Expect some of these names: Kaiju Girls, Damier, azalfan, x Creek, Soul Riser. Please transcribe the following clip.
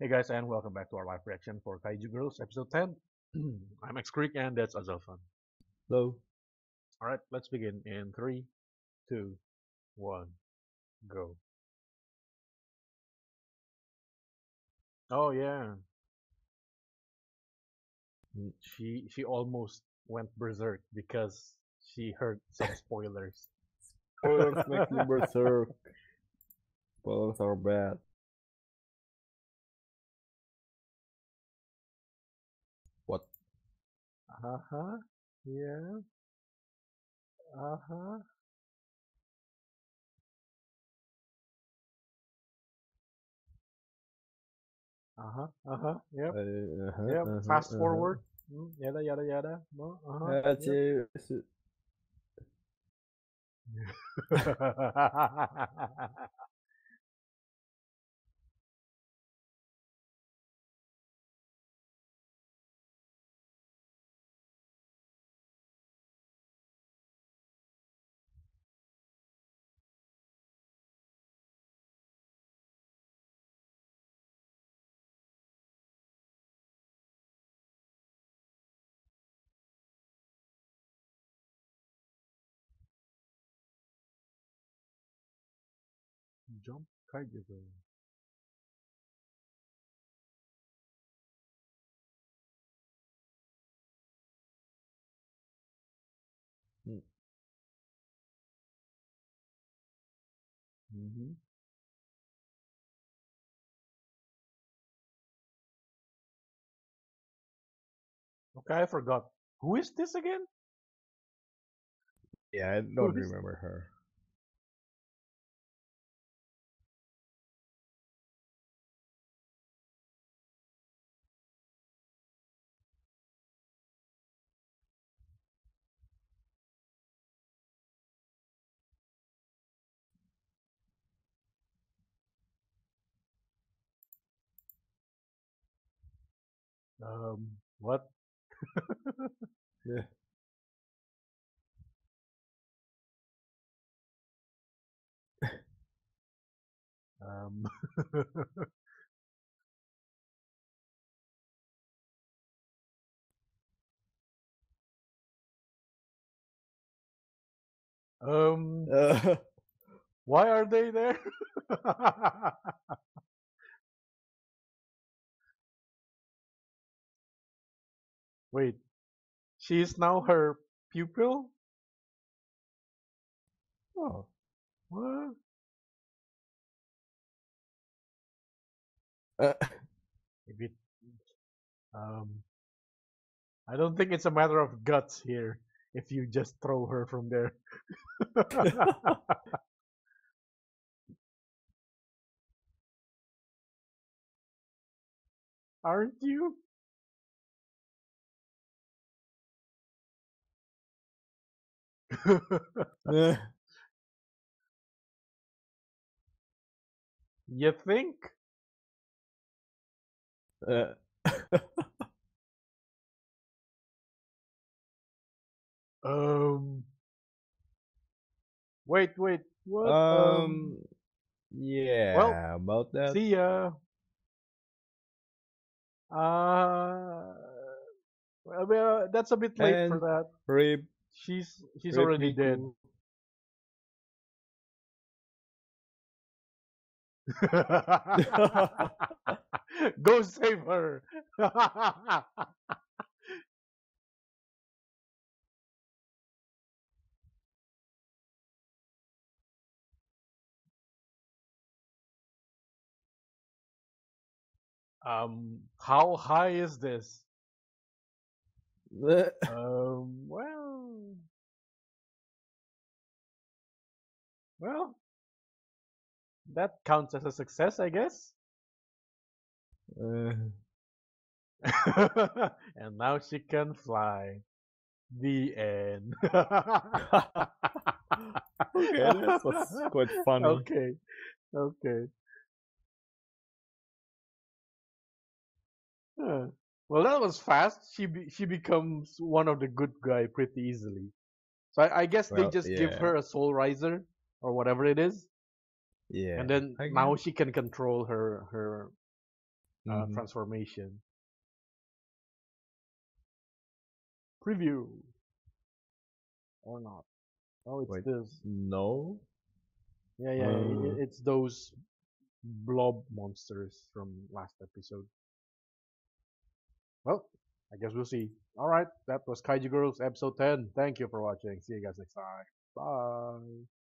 Hey guys, and welcome back to our live reaction for Kaiju Girls episode 10. I'm X Creek and that's azalfan. Hello. Alright, let's begin in 3, 2, 1, go. Oh yeah. She almost went berserk because she heard some spoilers. Spoilers make you berserk. Spoilers are bad. Yeah. Yep. Fast forward. Yada yada yada. No. Jump Kaiju Girl. Okay, I forgot. Who is this again? Yeah, I don't remember her. What? Yeah. Why are they there? Wait, she is now her pupil? Oh, what? Maybe, I don't think it's a matter of guts here if you just throw her from there. Aren't you? You think? Wait, what? Yeah, well, about that. See ya. Well, that's a bit late for that. Rip. She's already dead. Go save her. How high is this? Well, that counts as a success, I guess. And now she can fly. The end. Okay, this was quite funny. Okay. Huh. Well, that was fast. She becomes one of the good guy pretty easily. So I guess they just give her a Soul Riser or whatever it is. Yeah. And then now she can control her transformation. Preview or not? Oh, it's wait, this. No. Yeah, yeah, it's those blob monsters from last episode. Well, I guess we'll see. Alright, that was Kaiju Girls episode 10. Thank you for watching. See you guys next time. Bye.